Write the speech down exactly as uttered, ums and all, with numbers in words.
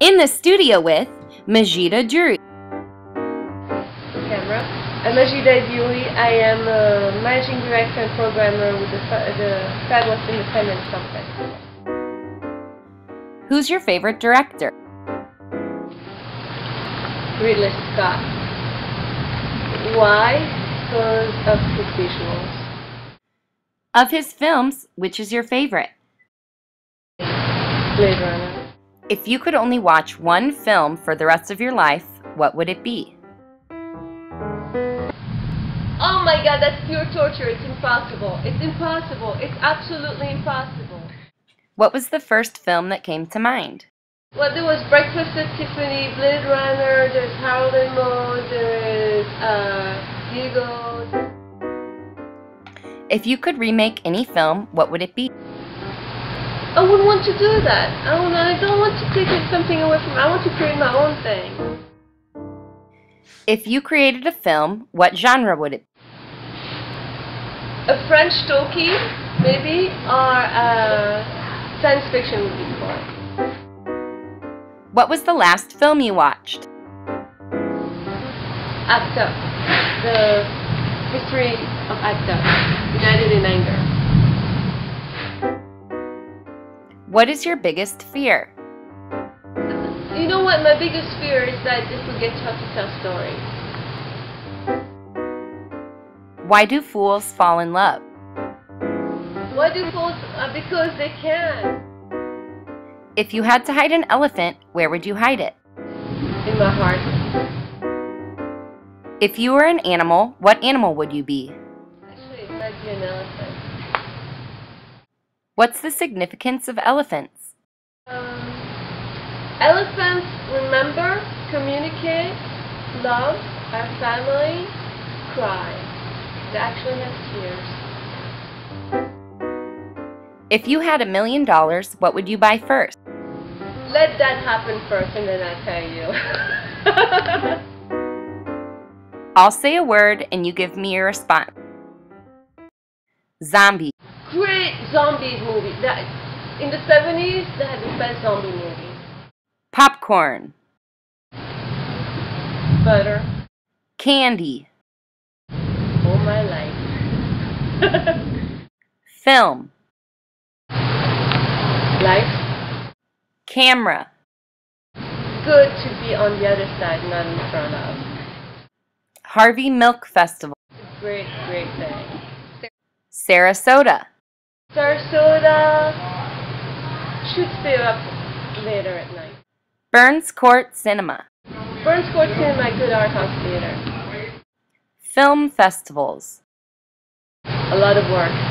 in the studio with Magida Diouri. Camera. I'm Magida Diouri. I am a managing director and programmer with the, the Fabulous Independent Film Festival. Who's your favorite director? Ridley Scott. Why? Because of his visuals. Of his films, which is your favorite? Blade Runner. If you could only watch one film for the rest of your life, what would it be? Oh my God, that's pure torture. It's impossible. It's impossible. It's absolutely impossible. What was the first film that came to mind? Well, there was Breakfast at Tiffany's, Blade Runner, there's Harold and Maude, there's uh, Eagles. If you could remake any film, what would it be? I wouldn't want to do that. I don't, I don't want to take something away from it. I want to create my own thing. If you created a film, what genre would it be? A French docu, maybe, or a science fiction would be more. What was the last film you watched? A C T U P. The history of A C T U P. United in Anger. What is your biggest fear? You know what? My biggest fear is that this will get tough to tell stories. Why do fools fall in love? Why do fools? Uh, because they can. If you had to hide an elephant, where would you hide it? In my heart. If you were an animal, what animal would you be? Actually, I'd be an elephant. What's the significance of elephants? Um, elephants remember, communicate, love, our family, cry. They actually have tears. If you had a million dollars, what would you buy first? Let that happen first and then I'll tell you. I'll say a word and you give me your response. Zombie. Great zombie movie. That, in the seventies, they had the best zombie movie. Popcorn. Butter. Candy. All my life. Film. Life. Camera. Good to be on the other side, not in front of. Harvey Milk Festival. Great, great thing. Sarasota. Sarasota. Should stay up later at night. Burns Court Cinema. Burns Court Cinema, good art house theater. Film festivals. A lot of work.